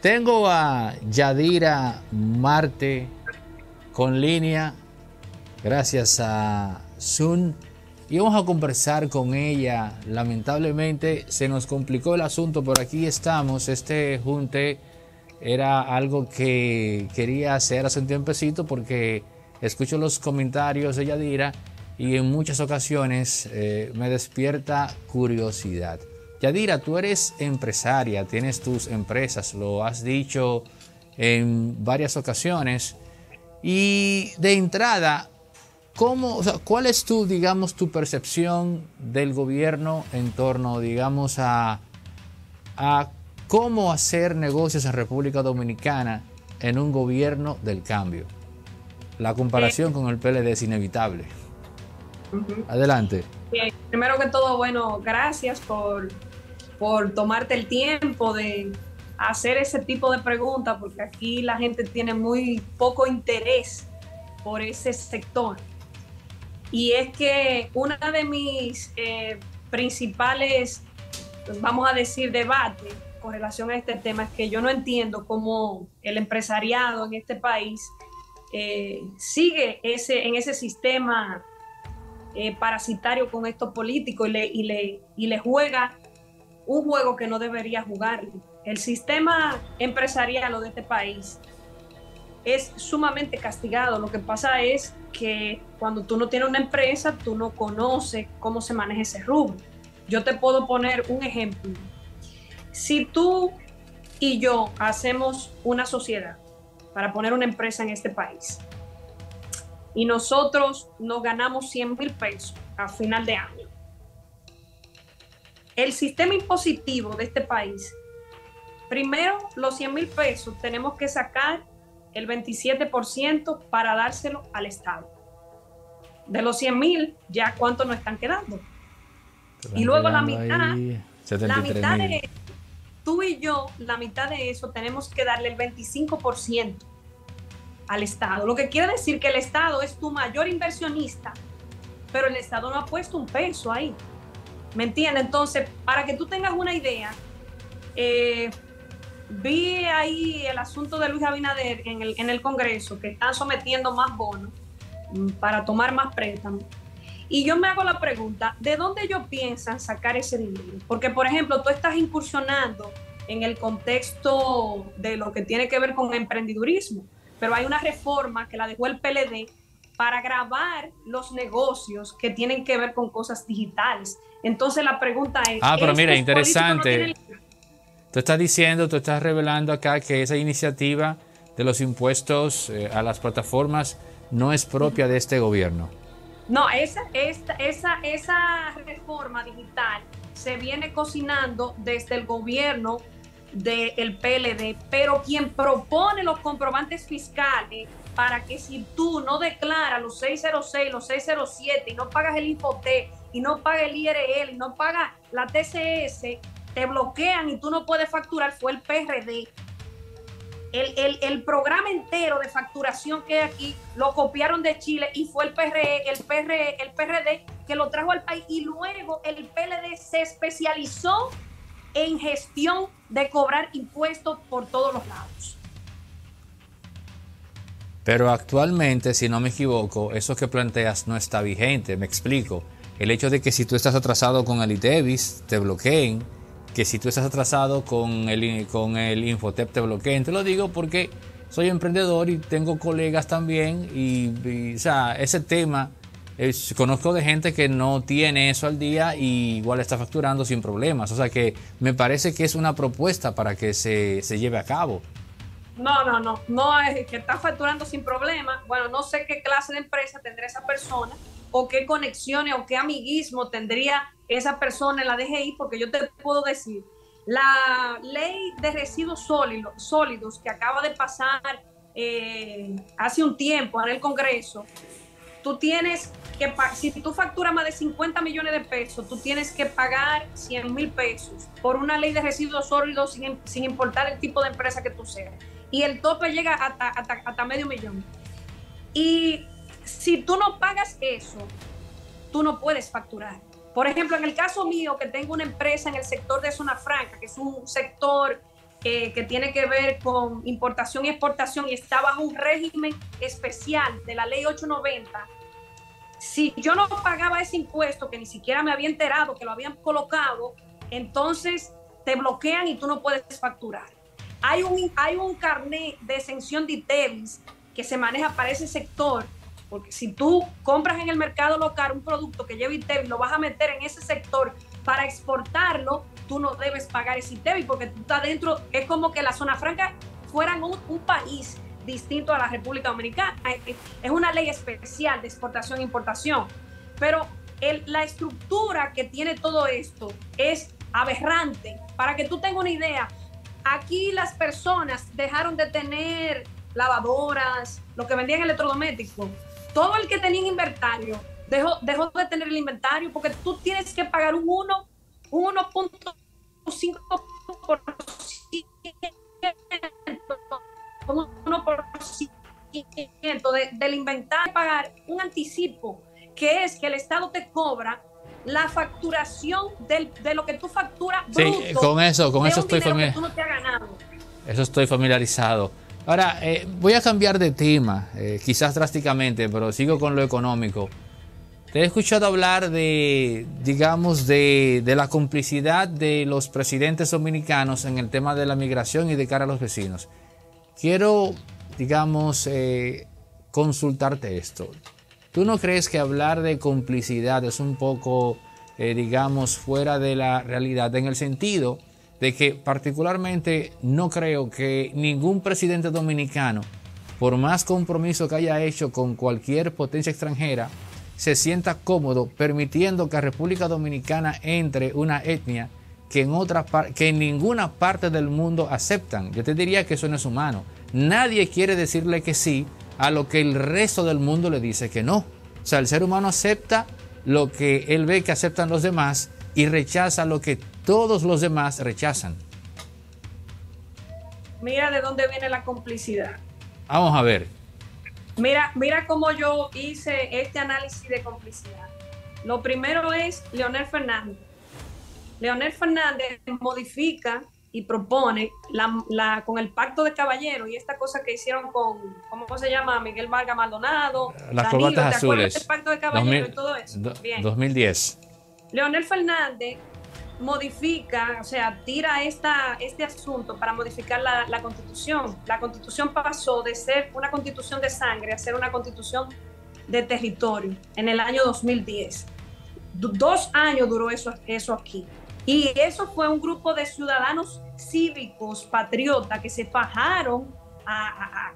Tengo a Yadhira Marte con línea, gracias a Zoom, y vamos a conversar con ella. Lamentablemente se nos complicó el asunto, pero aquí estamos. Este junte era algo que quería hacer hace un tiempecito porque escucho los comentarios de Yadhira y en muchas ocasiones me despierta curiosidad. Yadhira, tú eres empresaria, tienes tus empresas, lo has dicho en varias ocasiones. Y de entrada, ¿cuál es tu, digamos, tu percepción del gobierno en torno, digamos, a cómo hacer negocios en República Dominicana en un gobierno del cambio? La comparación con el PLD es inevitable. Adelante. Bien, primero que todo, bueno, gracias por tomarte el tiempo de hacer ese tipo de preguntas, porque aquí la gente tiene muy poco interés por ese sector. Y es que una de mis principales, vamos a decir, debates con relación a este tema es que yo no entiendo cómo el empresariado en este país sigue en ese sistema parasitario con estos políticos y le juega un juego que no debería jugarle. El sistema empresarial de este país es sumamente castigado. Lo que pasa es que cuando tú no tienes una empresa, tú no conoces cómo se maneja ese rubro. Yo te puedo poner un ejemplo. Si tú y yo hacemos una sociedad para poner una empresa en este país, y nosotros nos ganamos 100,000 pesos a final de año, el sistema impositivo de este país, primero los 100,000 pesos tenemos que sacar el 27% para dárselo al Estado. De los 100,000, ¿ya cuánto nos están quedando? Y luego la mitad, 73, la mitad de eso, tú y yo, la mitad de eso tenemos que darle el 25% al Estado. Lo que quiere decir que el Estado es tu mayor inversionista, pero el Estado no ha puesto un peso ahí. ¿Me entiendes? Entonces, para que tú tengas una idea, vi ahí el asunto de Luis Abinader en el Congreso, que están sometiendo más bonos para tomar más préstamos. Y yo me hago la pregunta, ¿de dónde ellos piensan sacar ese dinero? Porque, por ejemplo, tú estás incursionando en el contexto de lo que tiene que ver con emprendidurismo, pero hay una reforma que la dejó el PLD para gravar los negocios que tienen que ver con cosas digitales. Entonces la pregunta es... Ah, pero mira, interesante. Tú estás diciendo, tú estás revelando acá que esa iniciativa de los impuestos a las plataformas no es propia de este gobierno. No, esa reforma digital se viene cocinando desde el gobierno del PLD, pero quien propone los comprobantes fiscales para que si tú no declaras los 606, los 607 y no pagas el Infotep y no pagas el IRL y no pagas la TCS, te bloquean y tú no puedes facturar, fue el PRD. El programa entero de facturación que hay aquí lo copiaron de Chile y fue el PRD que lo trajo al país, y luego el PLD se especializó en gestión de cobrar impuestos por todos los lados. Pero actualmente, si no me equivoco, eso que planteas no está vigente. Me explico. El hecho de que si tú estás atrasado con el ITBIS, te bloqueen, que si tú estás atrasado con el Infotep, te bloqueen. Te lo digo porque soy emprendedor y tengo colegas también y o sea, ese tema, conozco de gente que no tiene eso al día y igual está facturando sin problemas. O sea que me parece que es una propuesta para que se lleve a cabo. No es que está facturando sin problemas. Bueno, no sé qué clase de empresa tendrá esa persona o qué conexiones o qué amiguismo tendría esa persona en la DGI, porque yo te puedo decir, la ley de residuos sólidos que acaba de pasar hace un tiempo en el Congreso, tú tienes que, si tú facturas más de 50 millones de pesos, tú tienes que pagar 100,000 pesos por una ley de residuos sólidos sin importar el tipo de empresa que tú seas. Y el tope llega hasta $500,000. Y si tú no pagas eso, tú no puedes facturar. Por ejemplo, en el caso mío, que tengo una empresa en el sector de Zona Franca, que es un sector que tiene que ver con importación y exportación y está bajo un régimen especial de la ley 890, si yo no pagaba ese impuesto, que ni siquiera me había enterado que lo habían colocado, entonces te bloquean y tú no puedes facturar. Hay un carnet de exención de ITBIS que se maneja para ese sector, porque si tú compras en el mercado local un producto que lleva ITBIS, lo vas a meter en ese sector para exportarlo, tú no debes pagar ese ITBIS porque tú estás dentro. Es como que la Zona Franca fuera un país distinto a la República Dominicana. Es una ley especial de exportación e importación, pero la estructura que tiene todo esto es aberrante. Para que tú tengas una idea, aquí las personas dejaron de tener lavadoras, los que vendían electrodomésticos, todo el que tenía inventario dejó de tener el inventario, porque tú tienes que pagar un 1.5% del inventario, pagar un anticipo, que es que el Estado te cobra la facturación de lo que tú facturas bruto. Sí, con eso estoy familiarizado. No te has ganado. Eso estoy familiarizado. Ahora, voy a cambiar de tema, quizás drásticamente, pero sigo con lo económico. Te he escuchado hablar de, digamos, de la complicidad de los presidentes dominicanos en el tema de la migración y de cara a los vecinos. Quiero, digamos, consultarte esto. ¿Tú no crees que hablar de complicidad es un poco, digamos, fuera de la realidad? En el sentido de que particularmente no creo que ningún presidente dominicano, por más compromiso que haya hecho con cualquier potencia extranjera, se sienta cómodo permitiendo que a República Dominicana entre una etnia que en ninguna parte del mundo aceptan. Yo te diría que eso no es humano. Nadie quiere decirle que sí a lo que el resto del mundo le dice que no. O sea, el ser humano acepta lo que él ve que aceptan los demás y rechaza lo que todos los demás rechazan. Mira de dónde viene la complicidad. Vamos a ver. Mira cómo yo hice este análisis de complicidad. Lo primero es Leonel Fernández. Leonel Fernández modifica y propone con el pacto de caballeros y esta cosa que hicieron con, ¿cómo se llama? Miguel Vargas Maldonado. Las corbatas azules. El pacto de caballeros y todo eso. Bien. 2010. Leonel Fernández modifica, o sea, tira este asunto para modificar la Constitución. La Constitución pasó de ser una Constitución de sangre a ser una Constitución de territorio en el año 2010. 2 años duró eso aquí. Y eso fue un grupo de ciudadanos cívicos, patriotas, que se fajaron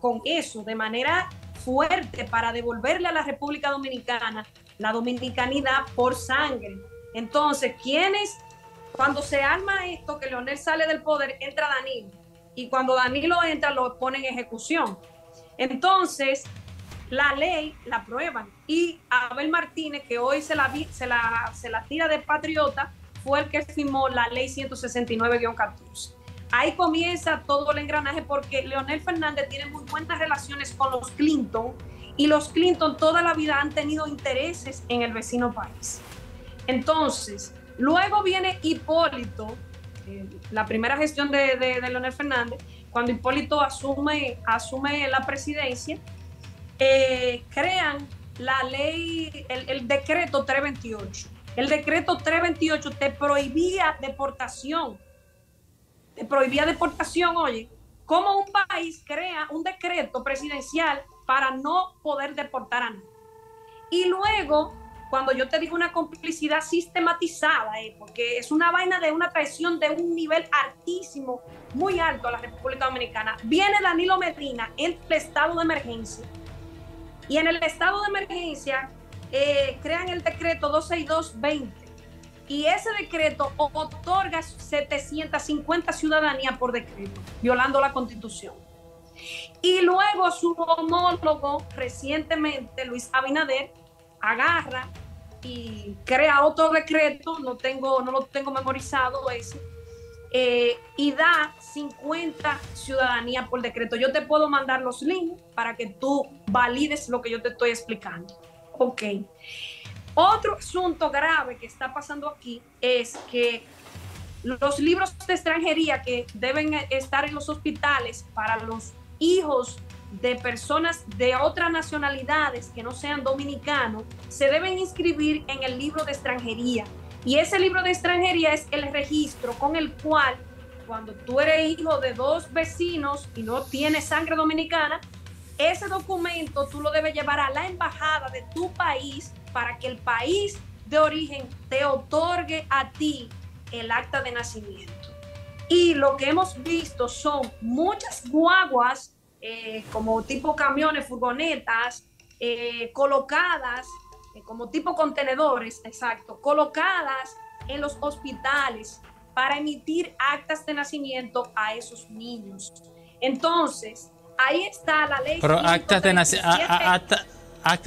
con eso de manera fuerte para devolverle a la República Dominicana la dominicanidad por sangre. Entonces, ¿quiénes? Cuando se arma esto, que Leonel sale del poder, entra Danilo. Y cuando Danilo entra, lo ponen en ejecución. Entonces, la ley la aprueban. Y Abel Martínez, que hoy se la tira de patriota, fue el que firmó la ley 169-14. Ahí comienza todo el engranaje, porque Leonel Fernández tiene muy buenas relaciones con los Clinton. Y los Clinton toda la vida han tenido intereses en el vecino país. Entonces, luego viene Hipólito, la primera gestión de Leonel Fernández. Cuando Hipólito asume la presidencia, crean la ley, el decreto 328. El decreto 328 te prohibía deportación, oye. ¿Cómo un país crea un decreto presidencial para no poder deportar a nadie? Y luego, cuando yo te digo una complicidad sistematizada, porque es una vaina de una traición de un nivel altísimo, muy alto a la República Dominicana, viene Danilo Medina en el estado de emergencia. Y en el estado de emergencia crean el decreto 262-20. Y ese decreto otorga 750 ciudadanías por decreto, violando la Constitución. Y luego su homólogo, recientemente Luis Abinader, agarra y crea otro decreto, no lo tengo memorizado ese, y da 50 ciudadanías por decreto. Yo te puedo mandar los links para que tú valides lo que yo te estoy explicando. Ok. Otro asunto grave que está pasando aquí es que Los libros de extranjería que deben estar en los hospitales para los hijos de personas de otras nacionalidades que no sean dominicanos, se deben inscribir en el libro de extranjería. Y ese libro de extranjería es el registro con el cual, cuando tú eres hijo de dos vecinos y no tienes sangre dominicana, ese documento tú lo debes llevar a la embajada de tu país para que el país de origen te otorgue a ti el acta de nacimiento. Y lo que hemos visto son muchas guaguas, como tipo camiones, furgonetas, colocadas, como tipo contenedores, exacto, colocadas en los hospitales para emitir actas de nacimiento a esos niños. Entonces, ahí está la ley. Pero actas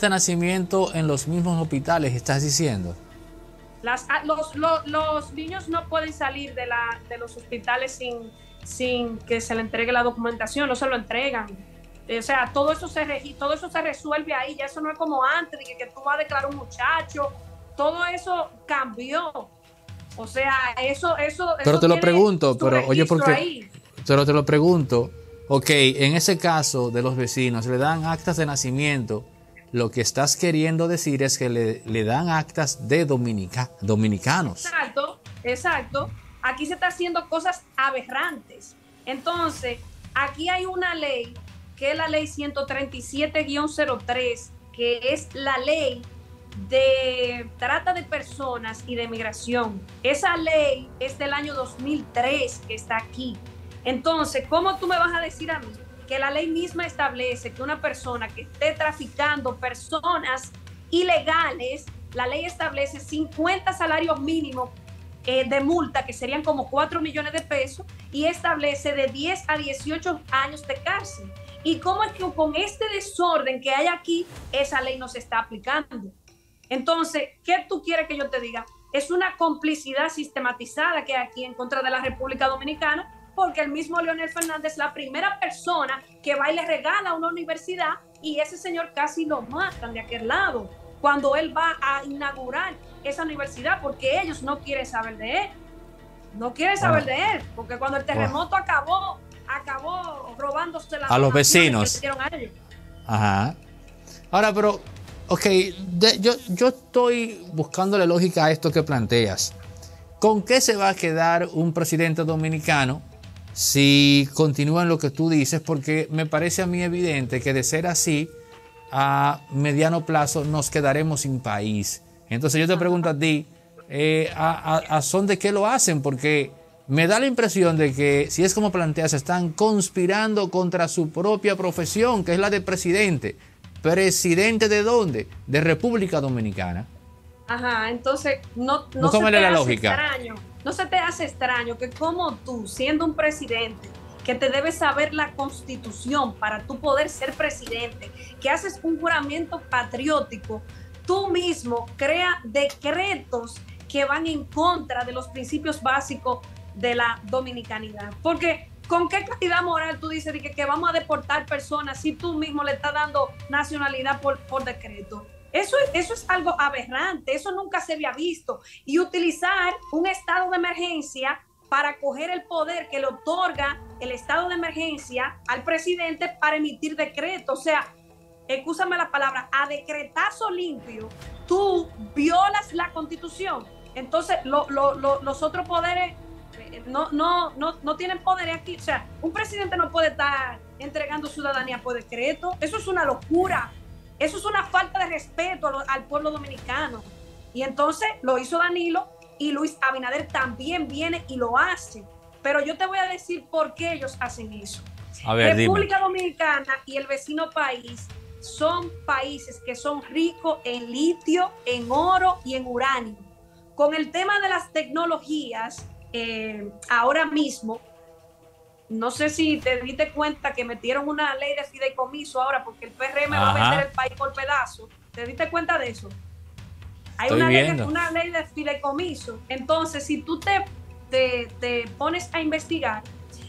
de nacimiento en los mismos hospitales, estás diciendo. Los niños no pueden salir de los hospitales sin que se le entregue la documentación, no se lo entregan. O sea, todo eso se resuelve ahí, ya eso no es como antes, de que tú vas a declarar un muchacho, todo eso cambió. O sea, eso pero te lo pregunto, pero oye, porque te lo pregunto, ok, en ese caso de los vecinos, le dan actas de nacimiento. Lo que estás queriendo decir es que le dan actas de dominicanos. Exacto, exacto. Aquí se está haciendo cosas aberrantes. Entonces, aquí hay una ley, que es la ley 137-03, que es la ley de trata de personas y de migración. Esa ley es del año 2003 que está aquí. Entonces, ¿cómo tú me vas a decir a mí que la ley misma establece que una persona que esté traficando personas ilegales, la ley establece 50 salarios mínimos de multa, que serían como 4 millones de pesos, y establece de 10 a 18 años de cárcel? ¿Y cómo es que con este desorden que hay aquí, esa ley no se está aplicando? Entonces, ¿qué tú quieres que yo te diga? Es una complicidad sistematizada que hay aquí en contra de la República Dominicana, porque el mismo Leonel Fernández es la primera persona que va y le regala a una universidad, y ese señor casi lo matan de aquel lado cuando él va a inaugurar esa universidad, porque ellos no quieren saber de él, no quieren saber de él, porque cuando el terremoto acabó robándose a los vecinos que dieron a ellos. Ajá. Ahora, pero, ok, yo estoy buscando la lógica a esto que planteas. ¿Con qué se va a quedar un presidente dominicano si continúa en lo que tú dices? Porque me parece a mí evidente que de ser así, a mediano plazo nos quedaremos sin país. Entonces yo te pregunto a ti, ¿a son de qué lo hacen? Porque me da la impresión de que, si es como planteas, están conspirando contra su propia profesión, que es la de presidente. ¿Presidente de dónde? De República Dominicana. Ajá, entonces no se te hace extraño. No se te hace extraño que como tú, siendo un presidente, que te debes saber la Constitución para tú poder ser presidente, que haces un juramento patriótico, tú mismo crea decretos que van en contra de los principios básicos de la dominicanidad. Porque ¿con qué claridad moral tú dices que vamos a deportar personas si tú mismo le estás dando nacionalidad por decreto? Eso es algo aberrante, eso nunca se había visto. Y utilizar un estado de emergencia para coger el poder que le otorga el estado de emergencia al presidente para emitir decretos. O sea, excúsame la palabra, a decretazo limpio, tú violas la Constitución. Entonces, los otros poderes no tienen poderes aquí. O sea, un presidente no puede estar entregando ciudadanía por decreto. Eso es una locura. Eso es una falta de respeto al pueblo dominicano. Y entonces lo hizo Danilo, y Luis Abinader también viene y lo hace. Pero yo te voy a decir por qué ellos hacen eso. A ver, República Dominicana y el vecino país son países que son ricos en litio, en oro y en uranio. Con el tema de las tecnologías, ahora mismo, no sé si te diste cuenta que metieron una ley de fideicomiso ahora porque el PRM va a vender el país por pedazos. ¿Te diste cuenta de eso? Hay una ley de fideicomiso. Entonces, si tú te pones a investigar,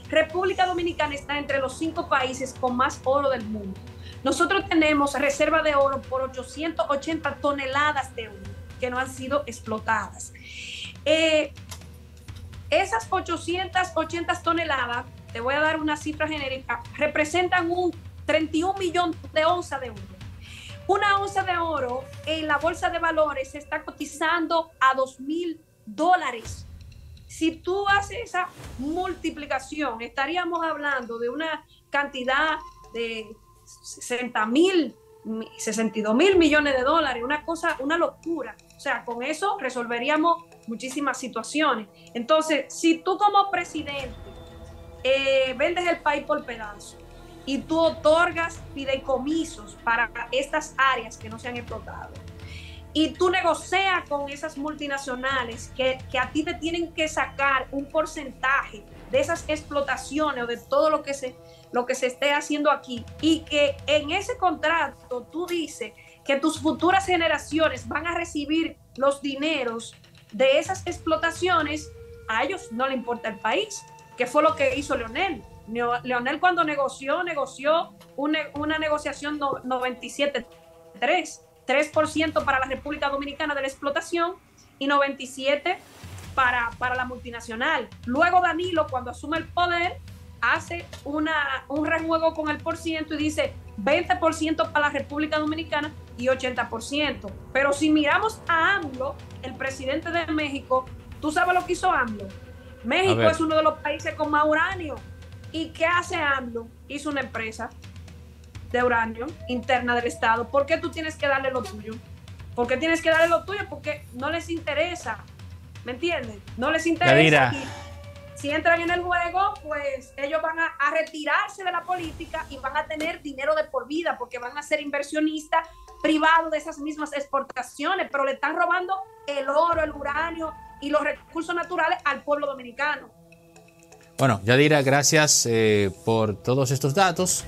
República Dominicana está entre los 5 países con más oro del mundo. Nosotros tenemos reserva de oro por 880 toneladas de oro que no han sido explotadas. Esas 880 toneladas, te voy a dar una cifra genérica, representan un 31 millones de onzas de oro. Una onza de oro en la bolsa de valores se está cotizando a $2,000. Si tú haces esa multiplicación, estaríamos hablando de una cantidad de 62 mil millones de dólares, una cosa, una locura. O sea, con eso resolveríamos muchísimas situaciones. Entonces, si tú como presidente vendes el país por pedazos, y tú otorgas fideicomisos para estas áreas que no se han explotado, y tú negocias con esas multinacionales que a ti te tienen que sacar un porcentaje de esas explotaciones o de todo lo que se esté haciendo aquí, y que en ese contrato tú dices que tus futuras generaciones van a recibir los dineros de esas explotaciones, a ellos no le importa el país, que fue lo que hizo Leonel. Leonel, cuando negoció una negociación 97-3, 3% para la República Dominicana de la explotación y 97% para la multinacional. Luego Danilo, cuando asume el poder, hace un rejuego con el porciento y dice 20% para la República Dominicana y 80%. Pero si miramos a AMLO, el presidente de México, ¿tú sabes lo que hizo AMLO? México es uno de los países con más uranio. ¿Y qué hace AMLO? Hizo una empresa de uranio interna del Estado. ¿Por qué tú tienes que darle lo tuyo? ¿Por qué tienes que darle lo tuyo? Porque no les interesa. ¿Me entiendes? No les interesa. Si entran en el juego, pues ellos van a retirarse de la política y van a tener dinero de por vida, porque van a ser inversionistas privados de esas mismas exportaciones, pero le están robando el oro, el uranio y los recursos naturales al pueblo dominicano. Bueno, Yadhira, gracias por todos estos datos.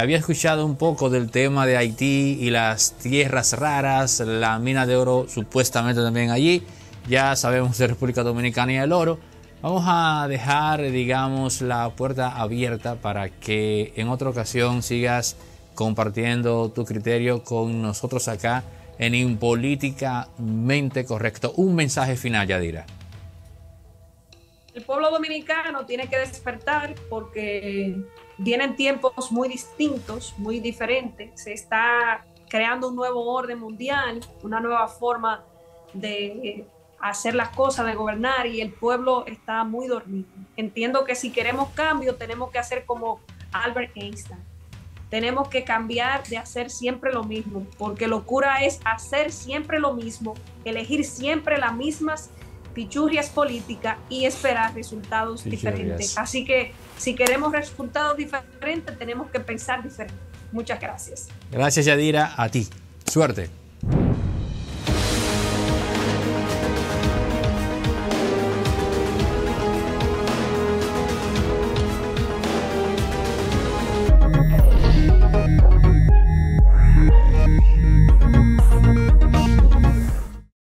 Había escuchado un poco del tema de Haití y las tierras raras, la mina de oro supuestamente también allí. Ya sabemos de República Dominicana y el oro. Vamos a dejar, digamos, la puerta abierta para que en otra ocasión sigas compartiendo tu criterio con nosotros acá en Impolíticamente Correcto. Un mensaje final, Yadhira. El pueblo dominicano tiene que despertar porque vienen tiempos muy distintos, muy diferentes. Se está creando un nuevo orden mundial, una nueva forma de hacer las cosas, de gobernar, y el pueblo está muy dormido. Entiendo que si queremos cambio tenemos que hacer como Albert Einstein. Tenemos que cambiar de hacer siempre lo mismo, porque locura es hacer siempre lo mismo, elegir siempre las mismas pichurrias política y esperar resultados diferentes. Así que si queremos resultados diferentes, tenemos que pensar diferente. Muchas gracias. Gracias, Yadhira, a ti. Suerte.